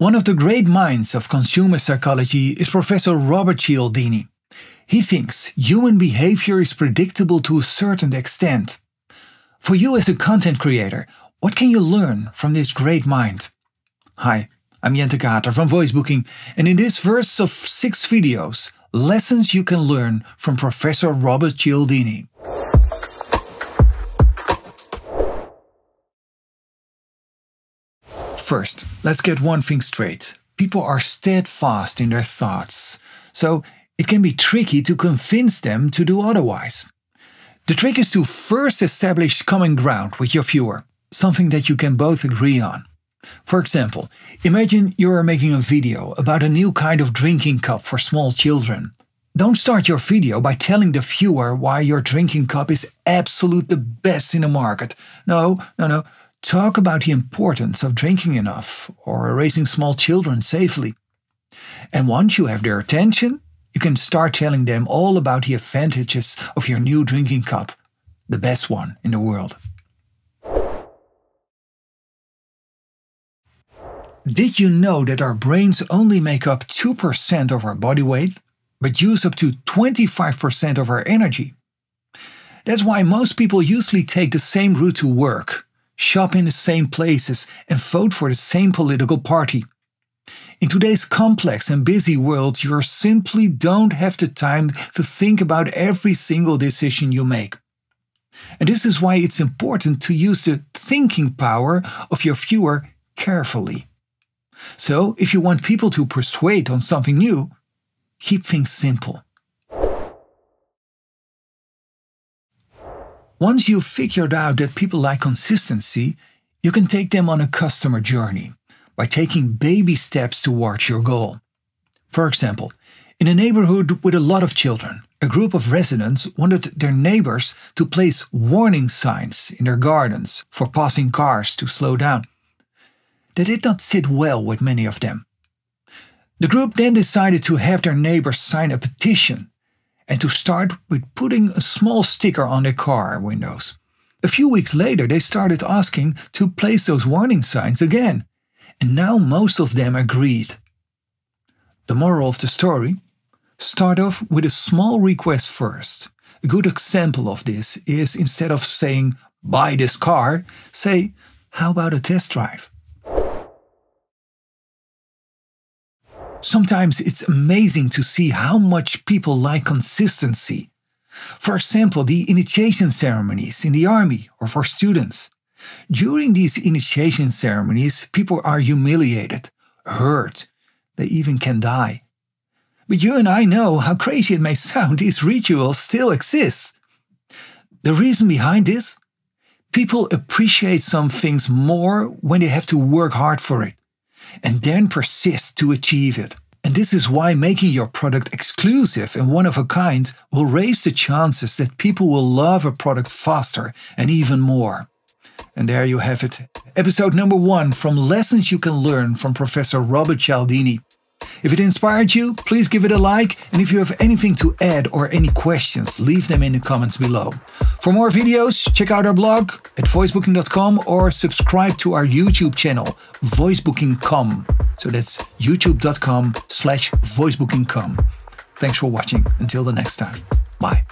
One of the great minds of consumer psychology is Professor Robert Cialdini. He thinks human behavior is predictable to a certain extent. For you as a content creator, what can you learn from this great mind? Hi, I'm Jente Kater from Voicebooking, and in this first of 6 videos, lessons you can learn from Professor Robert Cialdini. First, let's get one thing straight. People are steadfast in their thoughts, so it can be tricky to convince them to do otherwise. The trick is to first establish common ground with your viewer, something that you can both agree on. For example, imagine you are making a video about a new kind of drinking cup for small children. Don't start your video by telling the viewer why your drinking cup is absolutely the best in the market. No. Talk about the importance of drinking enough or raising small children safely. And once you have their attention, you can start telling them all about the advantages of your new drinking cup, the best one in the world. Did you know that our brains only make up 2% of our body weight, but use up to 25% of our energy? That's why most people usually take the same route to work, shop in the same places, and vote for the same political party. In today's complex and busy world, you simply don't have the time to think about every single decision you make. And this is why it's important to use the thinking power of your viewer carefully. So, if you want people to persuade on something new, keep things simple. Once you've figured out that people like consistency, you can take them on a customer journey by taking baby steps towards your goal. For example, in a neighborhood with a lot of children, a group of residents wanted their neighbors to place warning signs in their gardens for passing cars to slow down. That did not sit well with many of them. The group then decided to have their neighbors sign a petition and to start with putting a small sticker on their car windows. A few weeks later, they started asking to place those warning signs again, and now most of them agreed. The moral of the story? Start off with a small request first. A good example of this is, instead of saying, "Buy this car," say, "How about a test drive?" Sometimes it's amazing to see how much people like consistency. For example, the initiation ceremonies in the army or for students. During these initiation ceremonies, people are humiliated, hurt, they even can die. But you and I know, how crazy it may sound, these rituals still exist. The reason behind this? People appreciate some things more when they have to work hard for it, and then persist to achieve it. And this is why making your product exclusive and one of a kind will raise the chances that people will love a product faster and even more. And there you have it. Episode number 1 from Lessons You Can Learn from Professor Robert Cialdini. If it inspired you, please give it a like. And if you have anything to add or any questions, leave them in the comments below. For more videos, check out our blog at voicebooking.com or subscribe to our YouTube channel, voicebooking.com. So that's youtube.com/voicebooking.com. Thanks for watching. Until the next time. Bye.